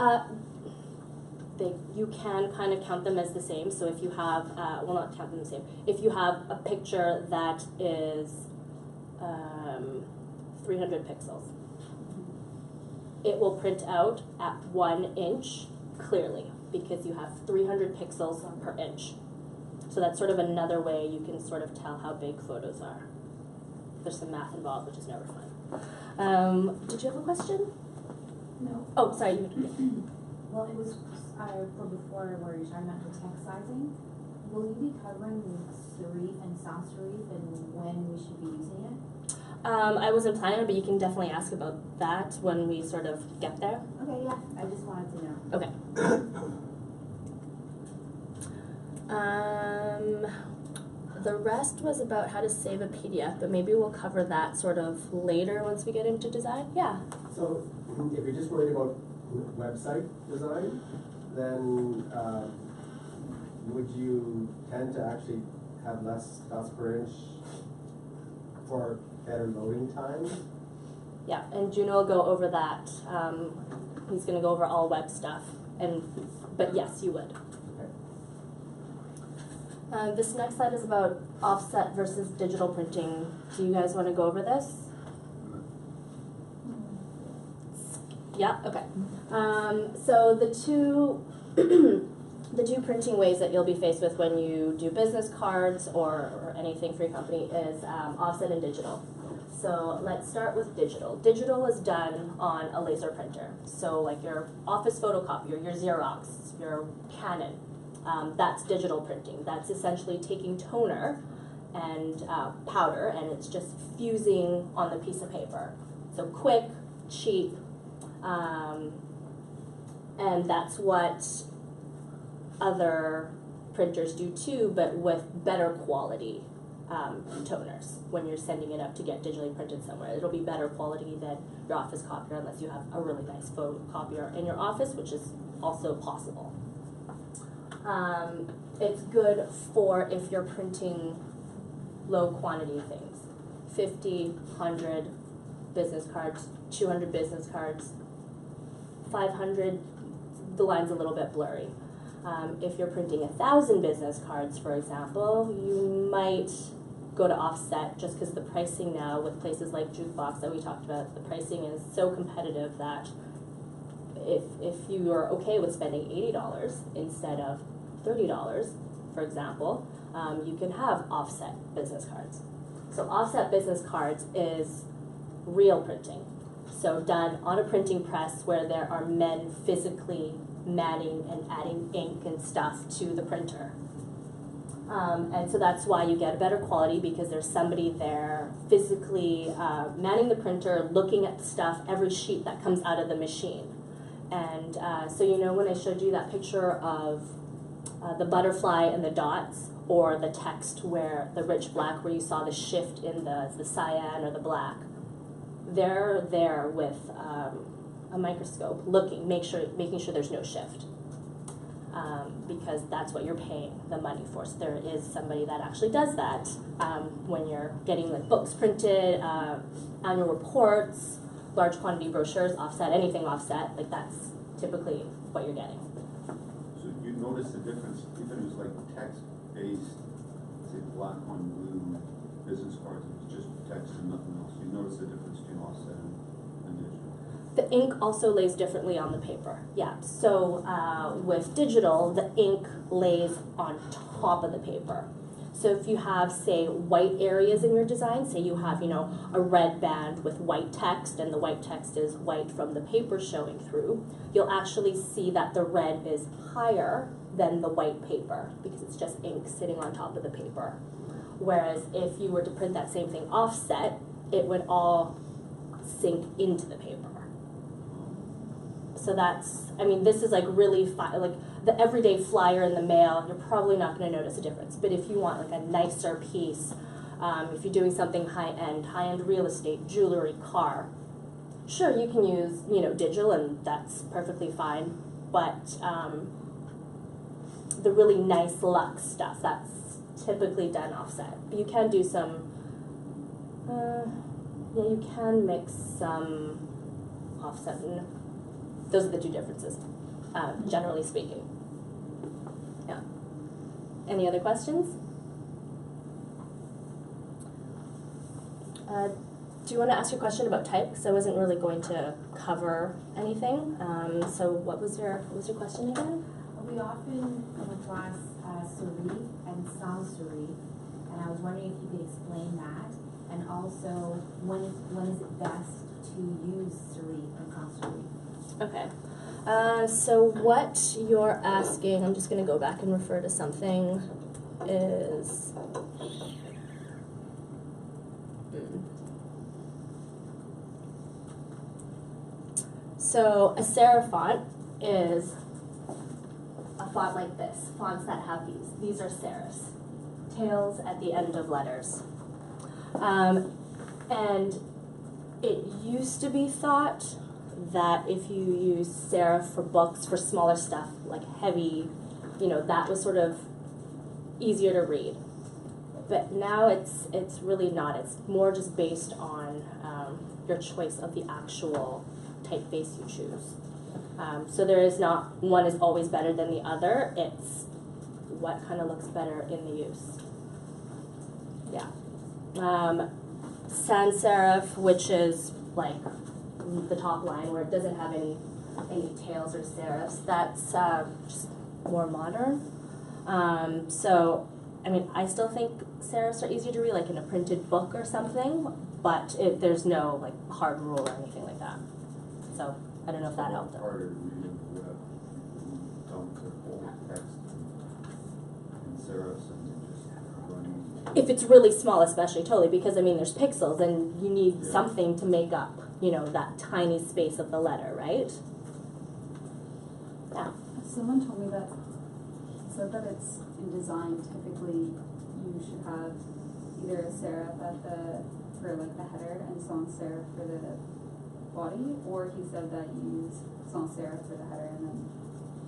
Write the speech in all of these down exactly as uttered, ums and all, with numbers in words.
Uh, they, you can kind of count them as the same. So if you have, uh, well, not count them the same. If you have a picture that is um, three hundred pixels, it will print out at one inch clearly because you have three hundred pixels per inch. So that's sort of another way you can sort of tell how big photos are. There's some math involved, which is never fun. Um, did you have a question? No. Oh, sorry. You well, it was uh, for before where you're talking about the text sizing. Will you be covering serif and sans serif and when we should be using it? Um, I wasn't planning on it, but you can definitely ask about that when we sort of get there. Okay, yeah. I just wanted to know. Okay. um, the rest was about how to save a P D F, but maybe we'll cover that sort of later once we get into design. Yeah. So if you're just worried about website design, then uh, would you tend to actually have less dots per inch for better loading times? Yeah, and Juno will go over that. Um, he's going to go over all web stuff, and but yes, you would. Okay. Uh, this next slide is about offset versus digital printing. Do you guys want to go over this? Yeah. Okay. Um, so the two, the two printing ways that you'll be faced with when you do business cards or, or anything for your company is um, offset and digital. So let's start with digital. Digital is done on a laser printer. So like your office photocopier, your Xerox, your Canon, um, that's digital printing. That's essentially taking toner and uh, powder, and it's just fusing on the piece of paper. So quick, cheap. Um, and that's what other printers do too, but with better quality um, toners when you're sending it up to get digitally printed somewhere. It'll be better quality than your office copier unless you have a really nice photocopier in your office, which is also possible. Um, it's good for if you're printing low quantity things, fifty, one hundred business cards, two hundred business cards, five hundred, the line's a little bit blurry. Um, if you're printing one thousand business cards, for example, you might go to offset just because the pricing now with places like Jukebox that we talked about, the pricing is so competitive that if, if you are okay with spending eighty dollars instead of thirty dollars, for example, um, you can have offset business cards. So offset business cards is real printing. So done on a printing press where there are men physically matting and adding ink and stuff to the printer. Um, and so that's why you get a better quality, because there's somebody there physically uh, manning the printer, looking at the stuff, every sheet that comes out of the machine. And uh, so you know when I showed you that picture of uh, the butterfly and the dots, or the text where the rich black where you saw the shift in the, the cyan or the black, they're there with um, a microscope looking, make sure, making sure there's no shift, um, because that's what you're paying the money for. So there is somebody that actually does that um, when you're getting like books printed, uh, annual reports, large quantity brochures, offset, anything offset, like that's typically what you're getting. So you notice the difference, even if it was like text-based, say black on blue business cards, it was just text and nothing else. You notice the difference between offset and digital. The ink also lays differently on the paper. Yeah. So uh, with digital, the ink lays on top of the paper. So if you have, say, white areas in your design, say you have, you know, a red band with white text, and the white text is white from the paper showing through, you'll actually see that the red is higher than the white paper because it's just ink sitting on top of the paper. Whereas if you were to print that same thing offset, it would all sink into the paper. So that's, I mean, this is like really, fi like the everyday flyer in the mail, you're probably not going to notice a difference. But if you want like a nicer piece, um, if you're doing something high-end, high-end real estate, jewelry, car, sure, you can use, you know, digital, and that's perfectly fine. But um, the really nice luxe stuff, that's typically done offset. But you can do some, Uh, yeah, you can mix some offset. Those are the two differences, uh, generally speaking. Yeah. Any other questions? Uh, do you want to ask your question about type? Because I wasn't really going to cover anything. Um, so what was your what was your question again? We often come across uh, souris and sans souris, and I was wondering if you could explain that, and also when is, when is it best to use souris and sans souris? Okay. Uh, so what you're asking, I'm just going to go back and refer to something, is... Mm. So a serif font is a font like this, fonts that have these. These are serifs, tails at the end of letters. Um, and it used to be thought that if you use serif for books, for smaller stuff, like heavy, you know, that was sort of easier to read. But now it's, it's really not. It's more just based on um, your choice of the actual typeface you choose. Um, so there is not one is always better than the other. It's what kind of looks better in the use. Yeah. Um, sans serif, which is like the top line where it doesn't have any any tails or serifs, that's uh, just more modern. Um, so, I mean, I still think serifs are easier to read, like in a printed book or something, but it, there's no like hard rule or anything like that. So. I don't know if that helped. Harder reading the web. Don't put old text and serifs and just running. If it's really small, especially, totally, because I mean, there's pixels, and you need yeah. something to make up, you know, that tiny space of the letter, right? Yeah. Someone told me that he said that it's in design. Typically, you should have either a serif at the for like the header and sans serif for the body, or he said that you use sans serif for the header and then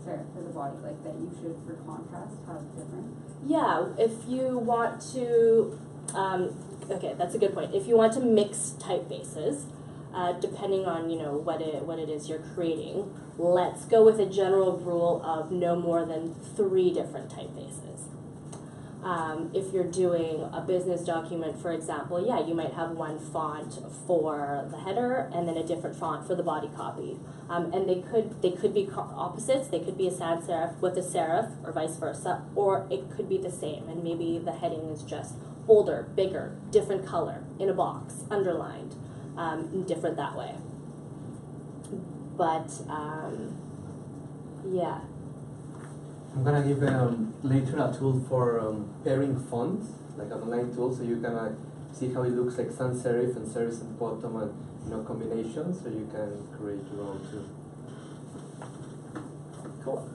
serif for the body, like that you should, for contrast, have different. Yeah, if you want to, um, okay, that's a good point. If you want to mix typefaces, uh, depending on you know what it what it is you're creating, let's go with a general rule of no more than three different typefaces. Um, if you're doing a business document, for example, yeah, you might have one font for the header and then a different font for the body copy. Um, and they could they could be opposites. They could be a sans serif with a serif, or vice versa, or it could be the same. And maybe the heading is just bolder, bigger, different color, in a box, underlined, um, different that way. But um, yeah. I'm gonna give um, later a tool for um, pairing fonts, like an online tool, so you can uh, see how it looks like sans serif and serif and bottom, and you know combinations, so you can create your own too. Cool.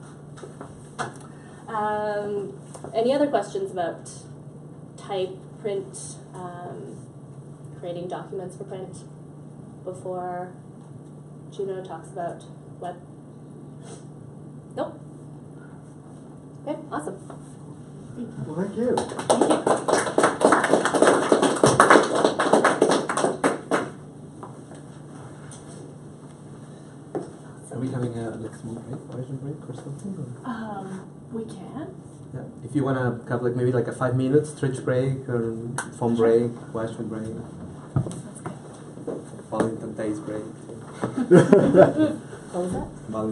Um, any other questions about type, print, um, creating documents for print before Juno talks about web? Nope. Okay, awesome. Well, thank you. Are we having a like small break, version break, or something? Or? Um, we can. Yeah. If you wanna have like maybe like a five minute stretch break or phone break, washroom break, Valentine's Day break. What was that?